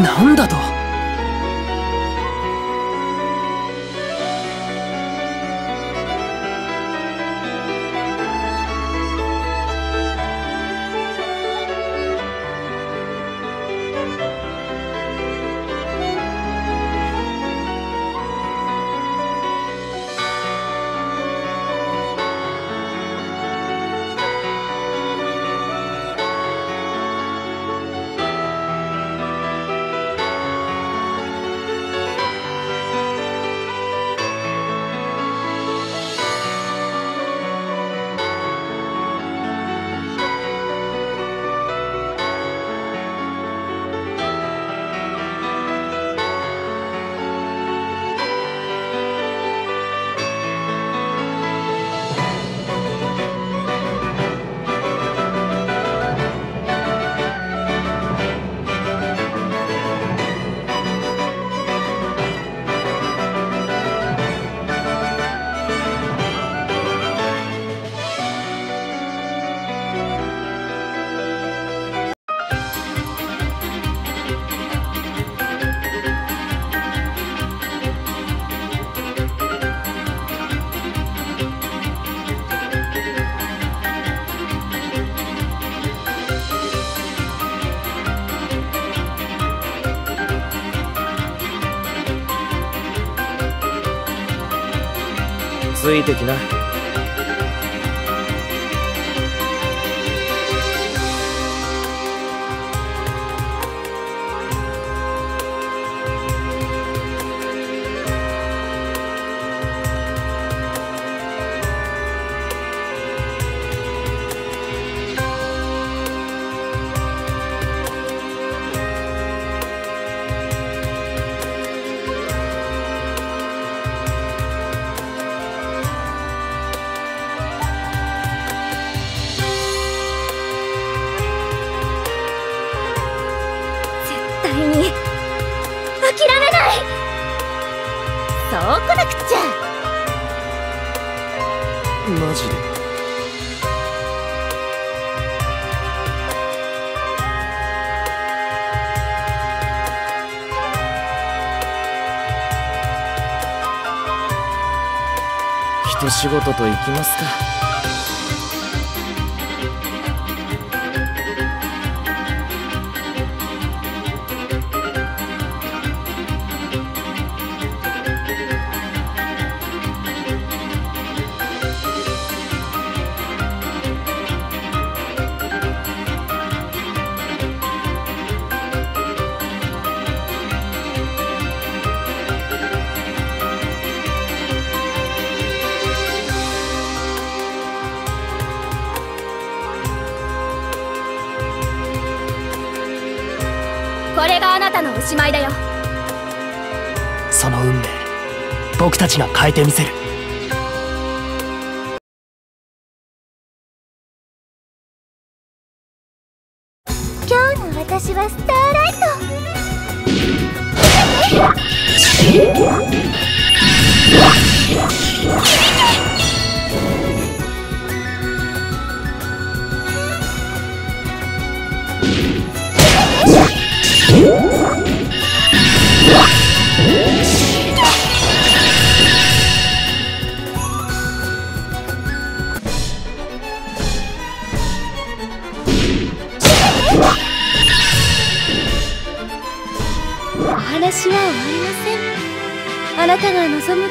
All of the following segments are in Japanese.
なんだと、ついてきな。一仕事といきますか。これがあなたのおしまいだよ。その運命僕たちが変えてみせる。今日の私はスターライト。私は終わりません。あなたが望む限り。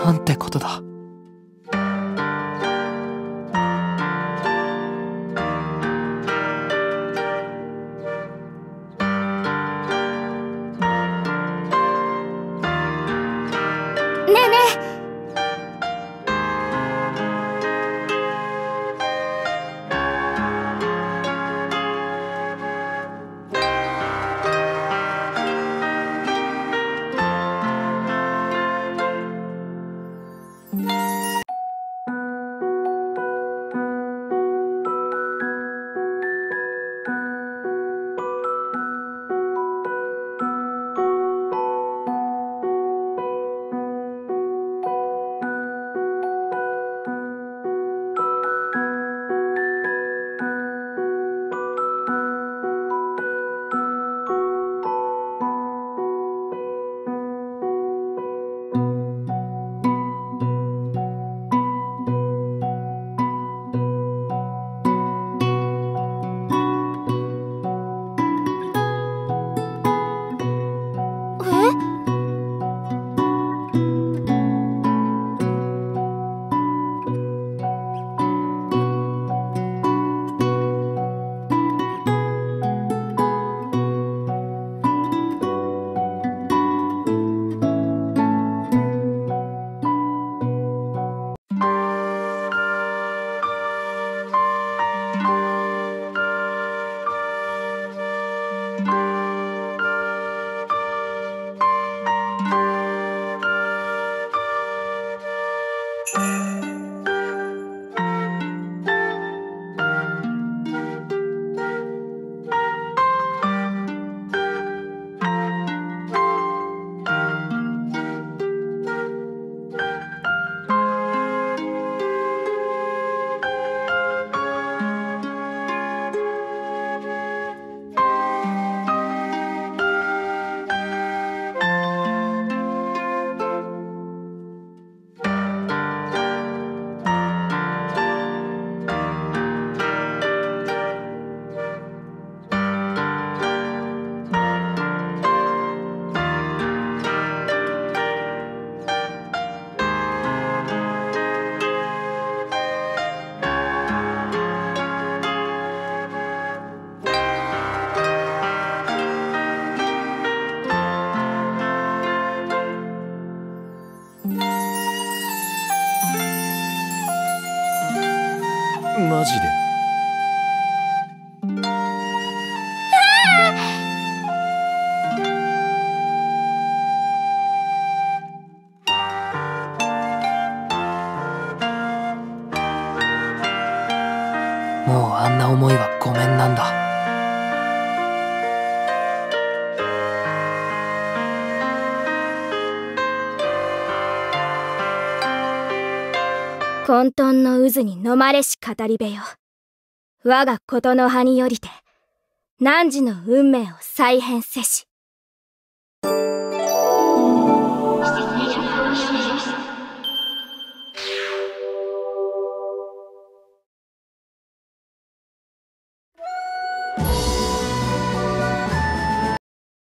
なんてことだ。ねえねえ。マジで。もうあんな思いはごめんなんだ。混沌の渦に飲まれし語り部よ。我がことの葉によりて、汝の運命を再編せし。